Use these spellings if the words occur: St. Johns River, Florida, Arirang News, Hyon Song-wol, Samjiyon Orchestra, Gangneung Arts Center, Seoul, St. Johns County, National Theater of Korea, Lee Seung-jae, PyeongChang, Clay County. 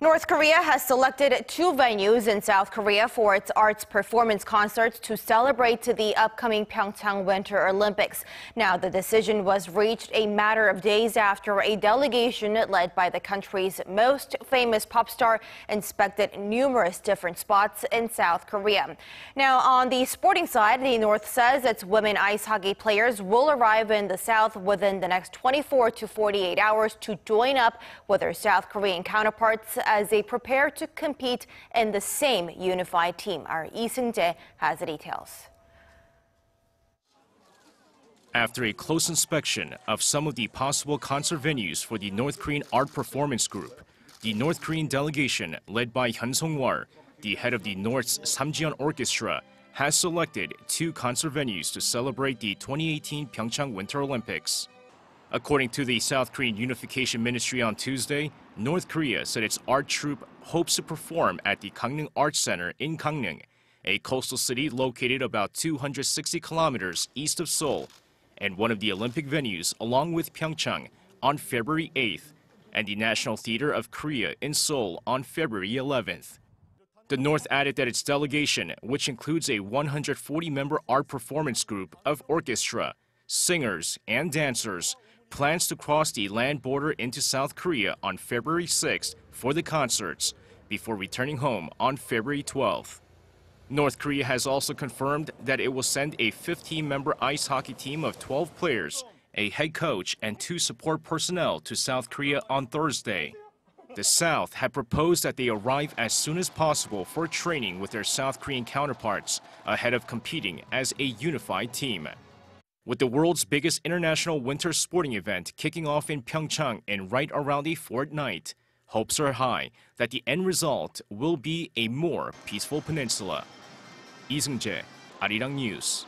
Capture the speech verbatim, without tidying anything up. North Korea has selected two venues in South Korea for its arts performance concerts to celebrate the upcoming PyeongChang Winter Olympics. Now, the decision was reached a matter of days after a delegation led by the country's most famous pop star inspected numerous different spots in South Korea. Now, on the sporting side, the North says its women ice hockey players will arrive in the South within the next twenty-four to forty-eight hours to join up with their South Korean counterparts as they prepare to compete in the same unified team. Our Lee Seung-jae has the details. After a close inspection of some of the possible concert venues for the North Korean art performance group, the North Korean delegation, led by Hyon Song-wol, the head of the North's Samjiyon Orchestra, has selected two concert venues to celebrate the twenty eighteen PyeongChang Winter Olympics. According to the South Korean Unification Ministry on Tuesday, North Korea said its art troupe hopes to perform at the Gangneung Arts Center in Gangneung, a coastal city located about two hundred sixty kilometers east of Seoul, and one of the Olympic venues along with PyeongChang on February eighth, and the National Theater of Korea in Seoul on February eleventh. The North added that its delegation, which includes a one hundred forty member art performance group of orchestra, singers, and dancers, plans to cross the land border into South Korea on February sixth for the concerts, before returning home on February twelfth. North Korea has also confirmed that it will send a fifteen member ice hockey team of twelve players, a head coach, and two support personnel to South Korea on Thursday. The South had proposed that they arrive as soon as possible for training with their South Korean counterparts ahead of competing as a unified team. With the world's biggest international winter sporting event kicking off in PyeongChang in right around a fortnight, hopes are high that the end result will be a more peaceful peninsula. Lee Seung-jae, Arirang News.